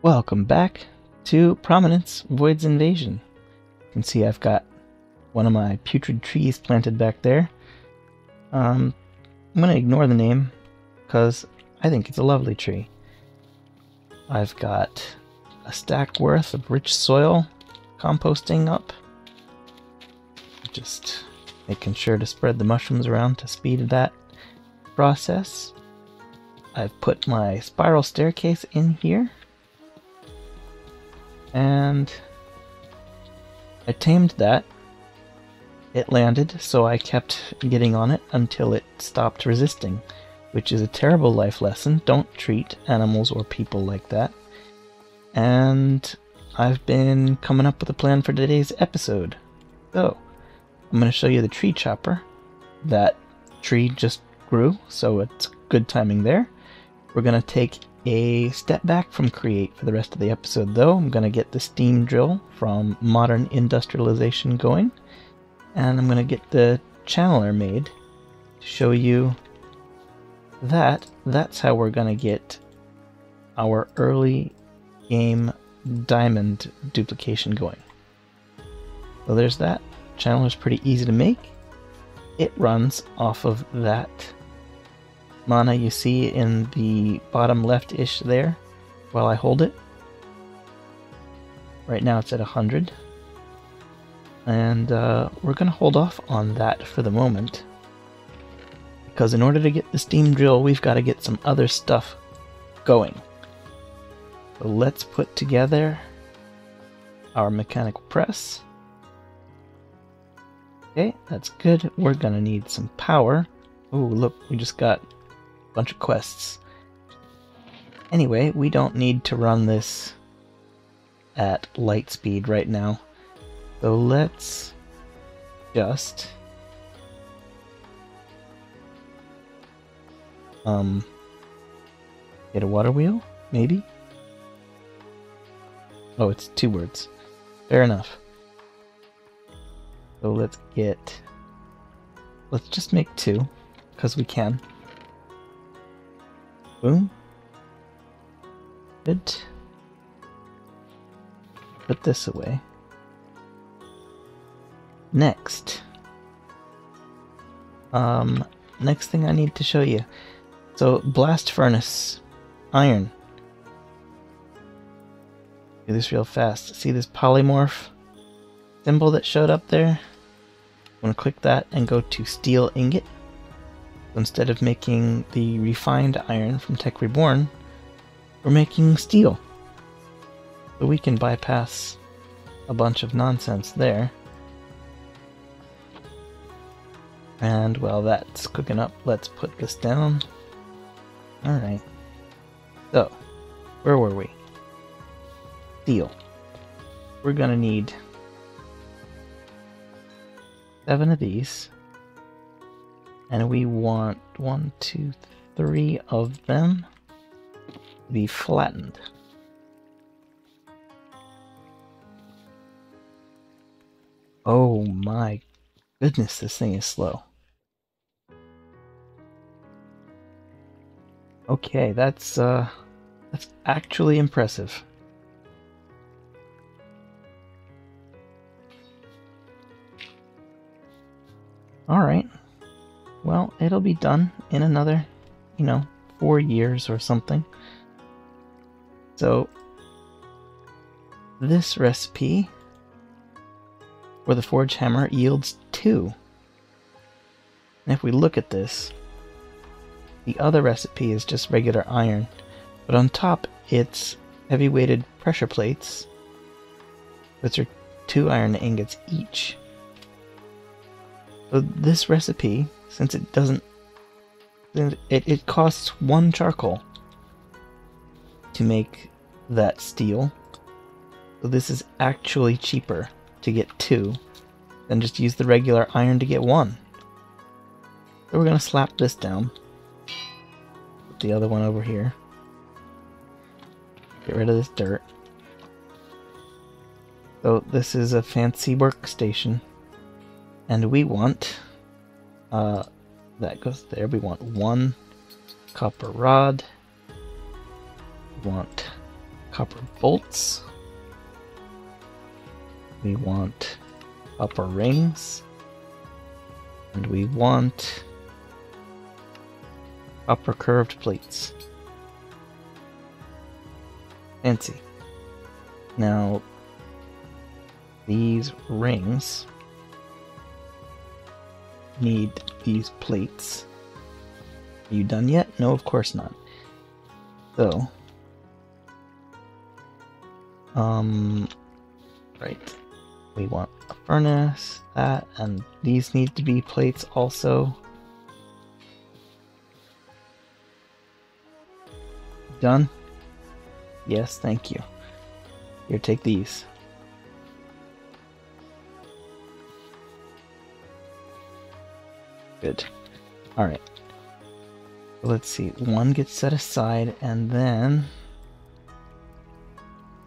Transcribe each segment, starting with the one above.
Welcome back to Prominence Void's Invasion. You can see I've got one of my putrid trees planted back there. I'm going to ignore the name because I think it's a lovely tree. I've got a stack worth of rich soil composting up. Just making sure to spread the mushrooms around to speed that process. I've put my spiral staircase in here. And I tamed that. It landed, so I kept getting on it until it stopped resisting, which is a terrible life lesson. Don't treat animals or people like that. And I've been coming up with a plan for today's episode. So, I'm going to show you the tree chopper. That tree just grew, so it's good timing there. We're going to take a step back from Create for the rest of the episode, though. I'm going to get the steam drill from Modern Industrialization going, and I'm going to get the channeler made to show you that. That's how we're going to get our early game diamond duplication going. So there's that. Channeler's pretty easy to make. It runs off of that mana you see in the bottom left-ish there while I hold it. Right now it's at 100. And we're going to hold off on that for the moment, because in order to get the steam drill, we've got to get some other stuff going. So let's put together our mechanical press. Okay, that's good. We're going to need some power. Oh, look, we just got bunch of quests. Anyway, we don't need to run this at light speed right now, so let's just get a water wheel, maybe? Oh, it's two words. Fair enough. So let's just make two, because we can. Boom. Good. Put this away. Next. Next thing I need to show you. So, blast furnace. Iron. Do this real fast. See this polymorph symbol that showed up there? I'm going to click that and go to steel ingot. Instead of making the refined iron from Tech Reborn, we're making steel. So we can bypass a bunch of nonsense there. And while that's cooking up, let's put this down. Alright. So, where were we? Steel. We're gonna need 7 of these. And we want 1, 2, 3 of them to be flattened. Oh my goodness, this thing is slow. Okay, that's actually impressive. All right. Well, it'll be done in another, 4 years or something. So, this recipe for the forge hammer yields 2. And if we look at this, the other recipe is just regular iron, but on top it's heavy weighted pressure plates, which are 2 iron ingots each. So this recipe, since it doesn't, it costs 1 charcoal to make that steel. So this is actually cheaper to get 2 than just use the regular iron to get 1. So we're gonna slap this down. Put the other one over here. Get rid of this dirt. So this is a fancy workstation, and we want. That goes there. We want 1 copper rod. We want copper bolts. We want upper rings. And we want upper curved plates. Fancy. Now, these rings need these plates. Are you done yet? No, of course not. So, right. We want a furnace, that, and these need to be plates also. Done? Yes, thank you. Here, take these. Good. Alright. Let's see, one gets set aside, and then...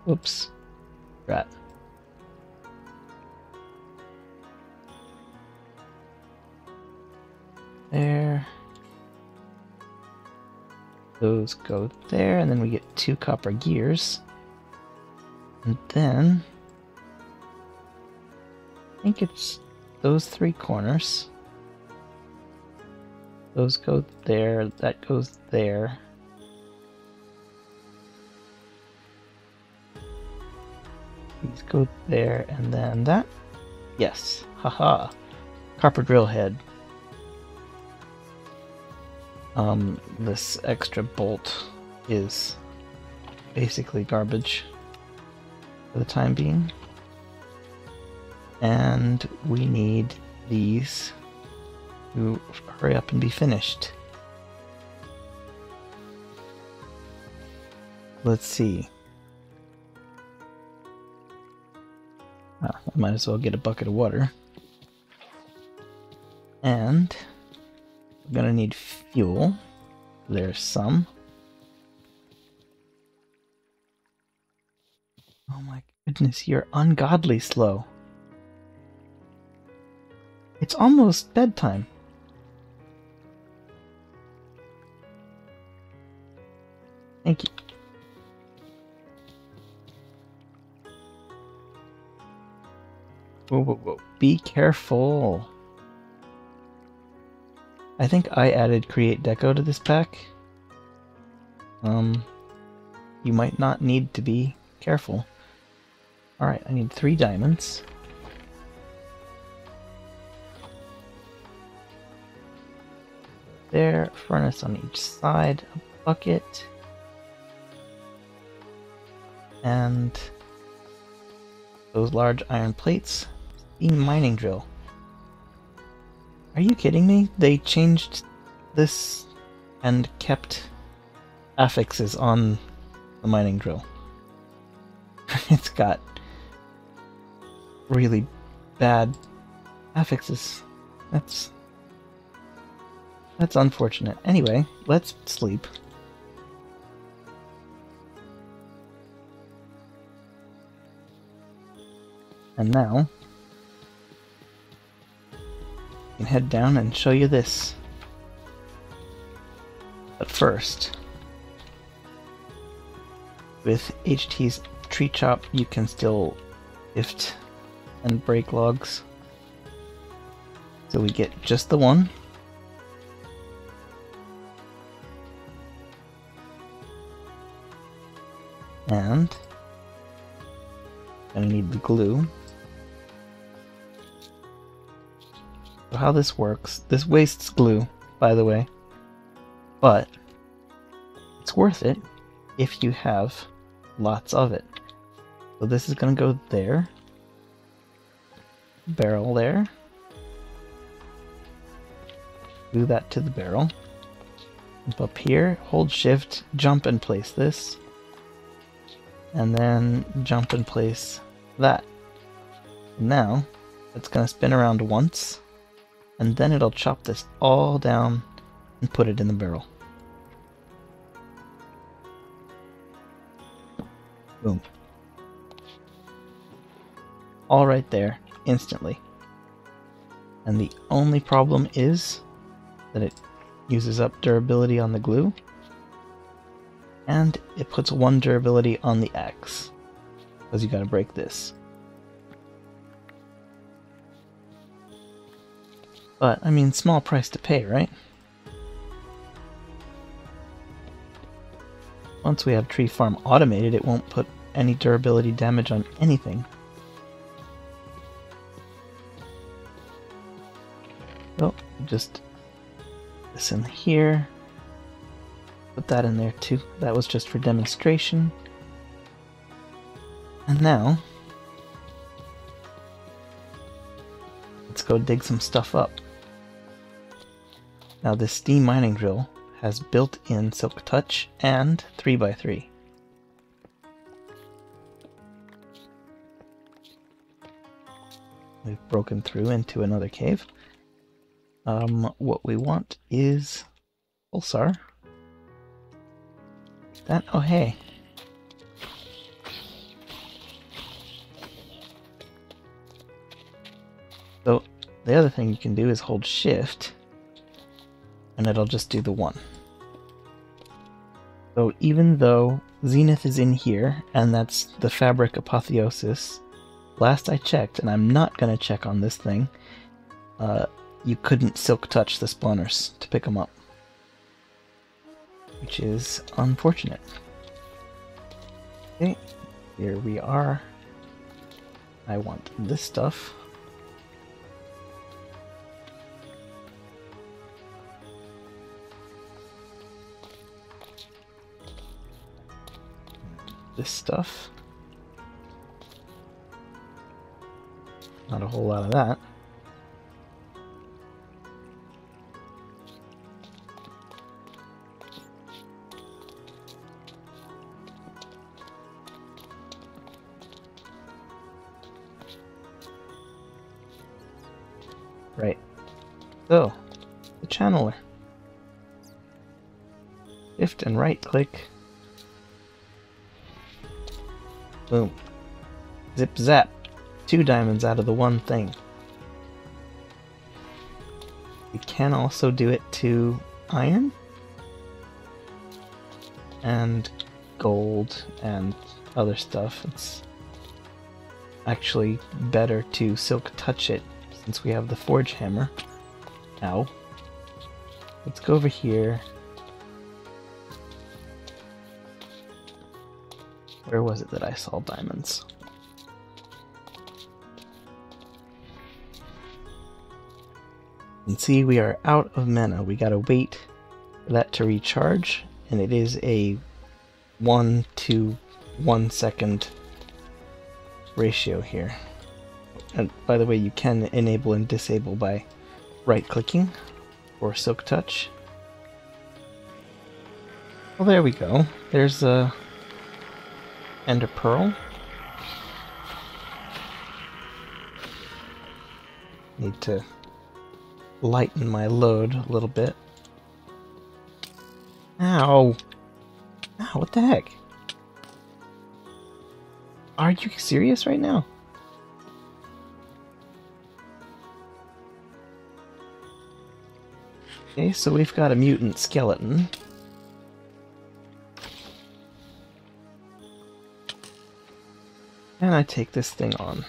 Oops. Rat. There. Those go there, and then we get two copper gears. And then... I think it's those three corners. Those go there, that goes there. These go there, and then that. Yes, haha. Copper drill head. This extra bolt is basically garbage for the time being. And we need these to hurry up and be finished. Let's see. Ah, I might as well get a bucket of water. And we're gonna need fuel. There's some. Oh my goodness, you're ungodly slow. It's almost bedtime. Thank you. Whoa, whoa, whoa. Be careful. I think I added Create Deco to this pack. You might not need to be careful. Alright, I need 3 diamonds. There, furnace on each side, a bucket. And those large iron plates. Steam mining drill. Are you kidding me? They changed this and kept affixes on the mining drill. It's got really bad affixes. That's unfortunate. Anyway, let's sleep. And now, I can head down and show you this. But first, with HT's tree chop, you can still lift and break logs. So we get just the one. And I need the glue. So how this works, this wastes glue, by the way, but it's worth it if you have lots of it. So this is going to go there, barrel there, glue that to the barrel, up here, hold shift, jump and place this, and then jump and place that. Now, it's going to spin around once, and then it'll chop this all down and put it in the barrel. Boom. All right there, instantly. And the only problem is that it uses up durability on the glue, and it puts 1 durability on the X, because you gotta break this. But, I mean, small price to pay, right? Once we have Tree Farm automated, it won't put any durability damage on anything. So, just put this in here. Put that in there too. That was just for demonstration. And now, let's go dig some stuff up. Now this steam mining drill has built-in silk touch and 3x3. We've broken through into another cave. What we want is pulsar. That, oh hey. So the other thing you can do is hold shift and it'll just do the one. So even though Zenith is in here and that's the Fabric Apotheosis, last I checked, and I'm not gonna check on this thing, you couldn't silk touch the spawners to pick them up, which is unfortunate. Okay, here we are. I want this stuff. This stuff. Not a whole lot of that. Right. So, the channeler. Shift and right click. Boom. Zip zap. 2 diamonds out of the one thing. You can also do it to iron and gold and other stuff. It's actually better to silk touch it since we have the forge hammer. Ow. Let's go over here. Where was it that I saw diamonds? And see, we are out of mana. We gotta wait for that to recharge, and it is a 1 to 1 second ratio here. And by the way, you can enable and disable by right-clicking or silk touch. Well, there we go. There's a ender pearl. Need to lighten my load a little bit. Ow! Ow, what the heck? Are you serious right now? Okay, so we've got a mutant skeleton. And I take this thing on.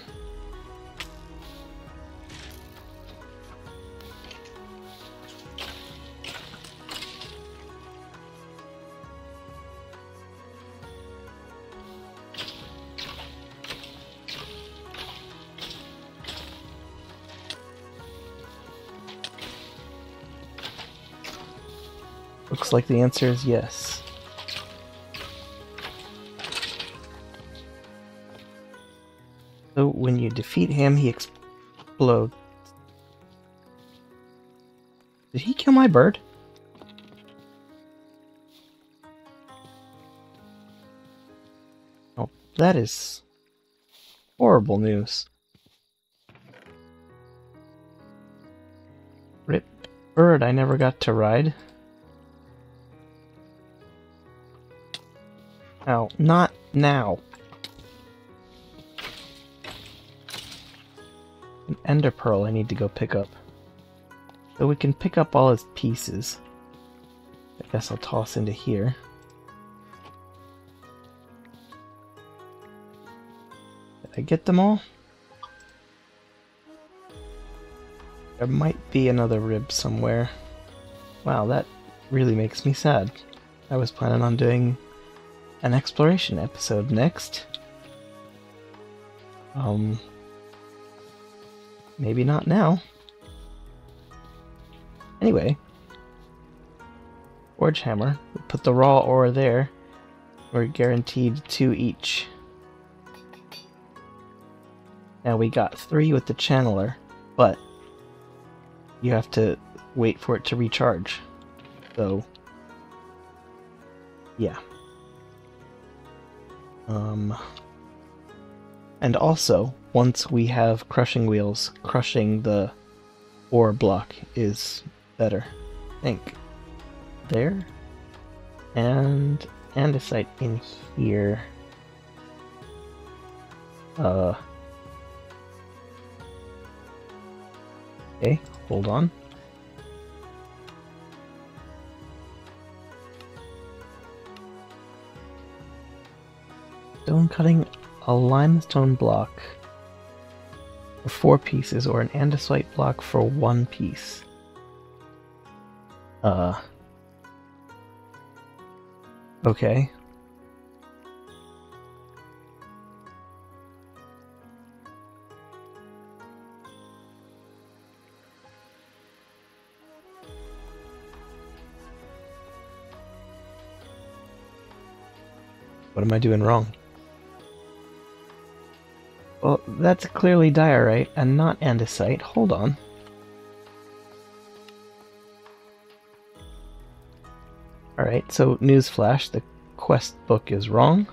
Looks like the answer is yes. So when you defeat him, he explodes. Did he kill my bird? Oh, that is horrible news. Rip bird I never got to ride. Ow, not now. An ender pearl I need to go pick up. So we can pick up all his pieces. I guess I'll toss into here. Did I get them all? There might be another rib somewhere. Wow, that really makes me sad. I was planning on doing an exploration episode next. Maybe not now. Anyway, forge hammer. We put the raw ore there. We're guaranteed 2 each. Now we got 3 with the channeler, but you have to wait for it to recharge. So, yeah. And also, once we have crushing wheels, crushing the ore block is better, I think. There. And andesite in here. Okay, hold on. Stone cutting a limestone block for 4 pieces, or an andesite block for 1 piece. Okay. What am I doing wrong? Well, that's clearly diorite and not andesite. Hold on. Alright, so newsflash, the quest book is wrong.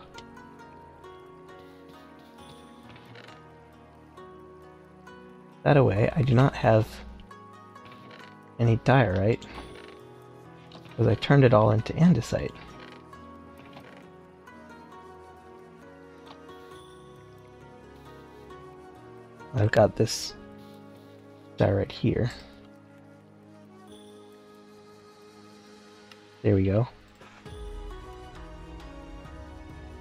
That away, I do not have any diorite because I turned it all into andesite. I've got this guy right here. There we go.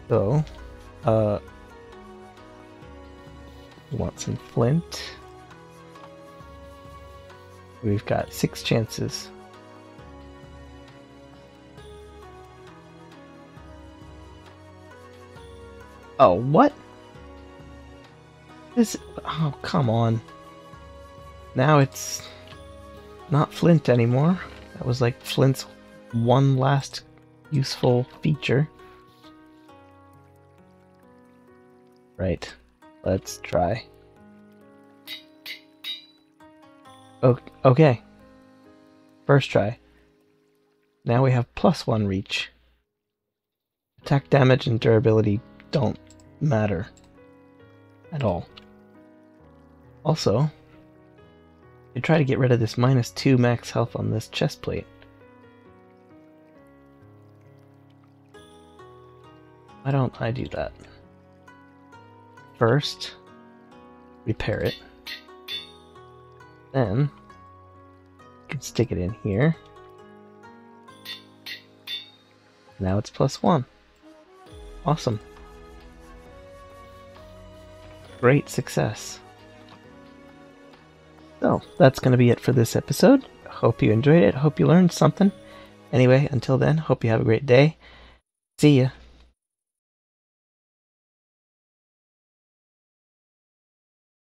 So, we want some flint. We've got 6 chances. Oh, what? This, oh, come on. Now it's not flint anymore. That was like flint's one last useful feature. Right. Let's try. Okay. First try. Now we have +1 reach. Attack damage and durability don't matter at all. Also, I try to get rid of this -2 max health on this chest plate. Why don't I do that? First, repair it. Then, I can stick it in here. Now it's +1. Awesome. Great success. So, that's going to be it for this episode. Hope you enjoyed it. Hope you learned something. Anyway, until then, hope you have a great day. See ya.